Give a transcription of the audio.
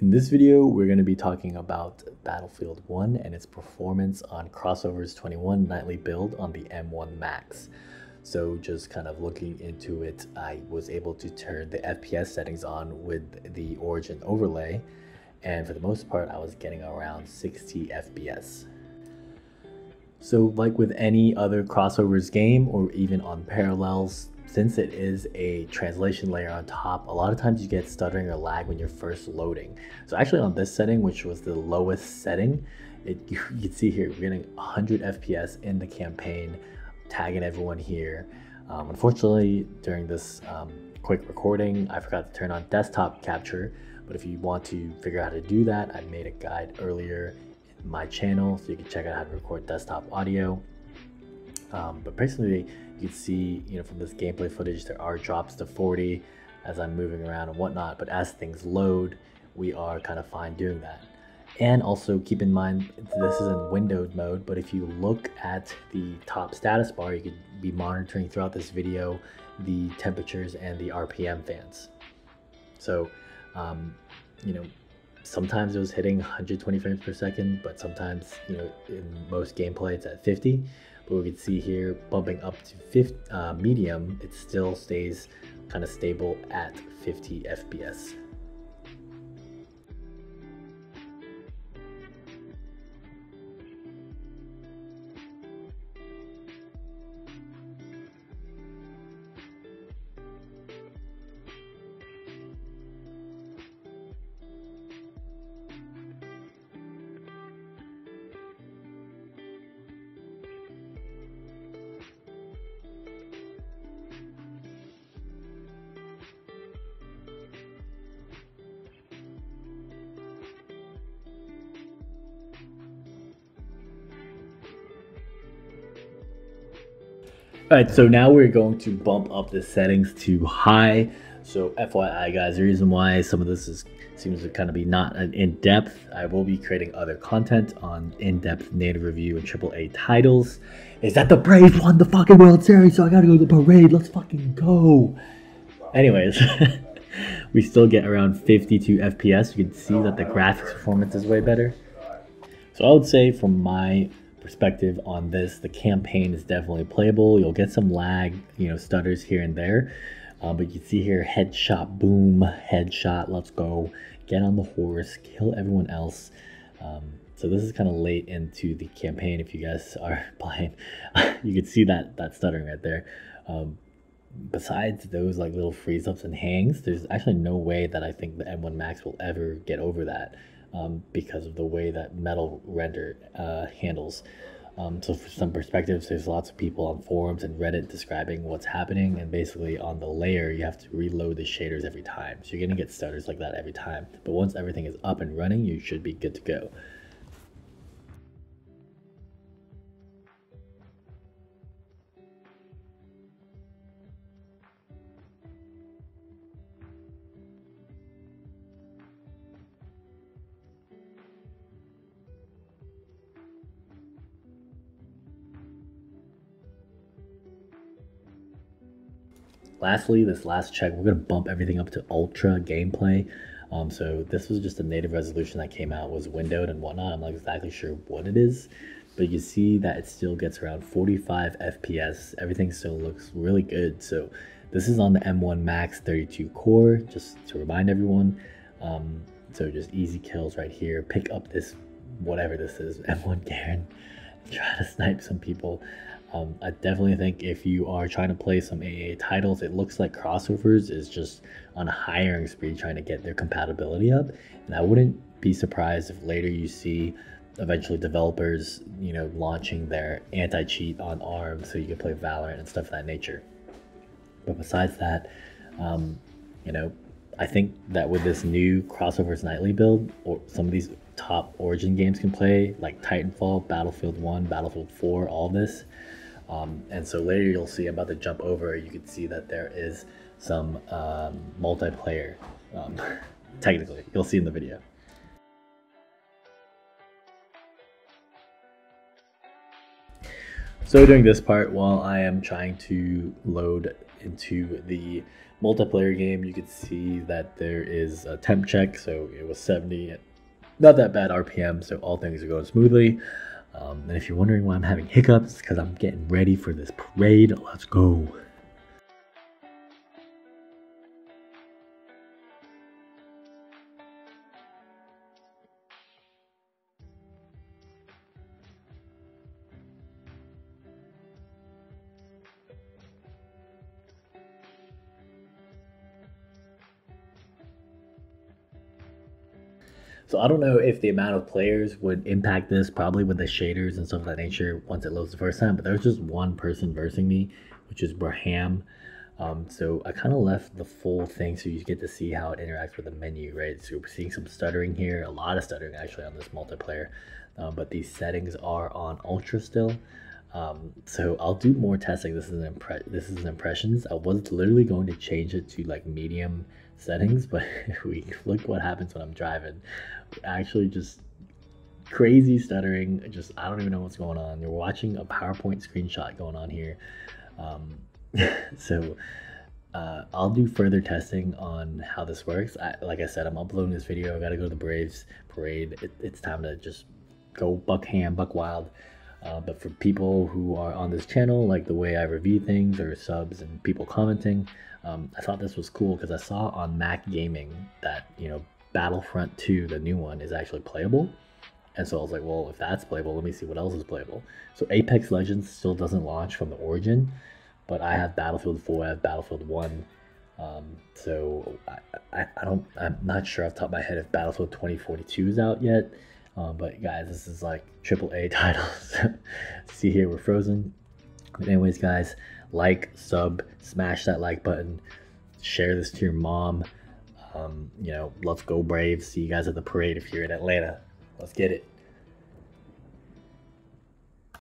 In this video, we're going to be talking about Battlefield 1 and its performance on Crossovers 21 nightly build on the M1 Max. So just kind of looking into it, I was able to turn the FPS settings on with the Origin overlay, and for the most part, I was getting around 60 FPS. So like with any other Crossovers game or even on Parallels, since it is a translation layer on top, a lot of times you get stuttering or lag when you're first loading. So actually on this setting, which was the lowest setting, you can see here, we're getting 100 FPS in the campaign, tagging everyone here. Unfortunately, during this quick recording, I forgot to turn on desktop capture, but if you want to figure out how to do that, I made a guide earlier in my channel, so you can check out how to record desktop audio. But basically, you can see, from this gameplay footage, there are drops to 40 as I'm moving around and whatnot, but as things load, we are kind of fine doing that. And also keep in mind, this is in windowed mode, but if you look at the top status bar, you could be monitoring throughout this video the temperatures and the RPM fans. So, sometimes it was hitting 120 frames per second, but sometimes, in most gameplay, it's at 50. We can see here bumping up to medium, it still stays kind of stable at 50 FPS. All right, so now we're going to bump up the settings to high. So FYI guys, the reason why some of this seems to kind of be not an in-depth, I will be creating other content on in-depth native review and AAA titles, is that the Braves won the fucking World Series, so I gotta go to the parade, let's fucking go. Anyways, we still get around 52 FPS. You can see that the graphics performance is way better. So I would say from my perspective on this, the campaign is definitely playable. You'll get some lag, stutters here and there, but you can see here, headshot, boom, headshot, let's go, get on the horse, kill everyone else. So this is kind of late into the campaign. If you guys are playing, you can see that stuttering right there. Besides those like little freeze-ups and hangs, there's actually no way that I think the M1 Max will ever get over that. Because of the way that Metal render handles. So for some perspectives, there's lots of people on forums and Reddit describing what's happening, and basically on the layer, you have to reload the shaders every time. So you're gonna get stutters like that every time. But once everything is up and running, you should be good to go. Lastly, this last check, we're going to bump everything up to ultra gameplay. So this was just a native resolution that came out, was windowed and whatnot. I'm not exactly sure what it is, but you see that it still gets around 45 FPS. Everything still looks really good. So this is on the M1 Max 32 core, just to remind everyone. So just easy kills right here. Pick up this, whatever this is, M1 Garen, try to snipe some people. I definitely think if you are trying to play some AA titles, it looks like Crossovers is just on a hiring spree trying to get their compatibility up. And I wouldn't be surprised if later you see eventually developers, launching their anti-cheat on ARM so you can play Valorant and stuff of that nature. But besides that, I think that with this new Crossovers nightly build, or some of these top Origin games can play, like Titanfall, Battlefield 1, Battlefield 4, all this. And so later you'll see, I'm about to jump over, you can see that there is some multiplayer, technically, you'll see in the video. So during this part, while I am trying to load into the multiplayer game, you could see that there is a temp check, so it was 70, not that bad RPM, so all things are going smoothly. And if you're wondering why I'm having hiccups, because I'm getting ready for this parade. Let's go. So I don't know if the amount of players would impact this, probably with the shaders and stuff of that nature once it loads the first time, but there's just one person versing me, which is Braham. So I kind of left the full thing so you get to see how it interacts with the menu, right? So we're seeing some stuttering here, a lot of stuttering actually on this multiplayer, but these settings are on ultra still. So I'll do more testing. This is impressions. I was literally going to change it to like medium settings, but look what happens when I'm driving. Actually just crazy stuttering. Just I don't even know what's going on. You're watching a PowerPoint screenshot going on here. I'll do further testing on how this works. Like I said, I'm uploading this video. I gotta go to the Braves parade. It's time to just go buck ham, buck wild. But for people who are on this channel, like the way I review things or subs and people commenting, I thought this was cool because I saw on Mac Gaming that, you know, Battlefront 2, the new one, is actually playable. And so I was like, well, if that's playable, let me see what else is playable. So Apex Legends still doesn't launch from the Origin, but I have Battlefield 4, I have Battlefield 1. So I'm not sure off the top of my head if Battlefield 2042 is out yet. But guys, this is like AAA titles. See here, we're frozen. But anyways, guys, like, sub, smash that like button, share this to your mom. You know, let's go Braves. See you guys at the parade if you're in Atlanta. Let's get it.